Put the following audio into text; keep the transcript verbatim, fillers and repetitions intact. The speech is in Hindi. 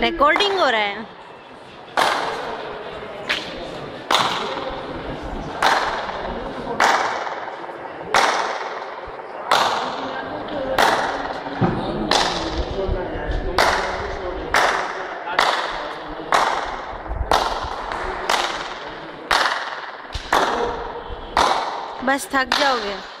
रिकॉर्डिंग हो रहा है। बस थक जाओगे।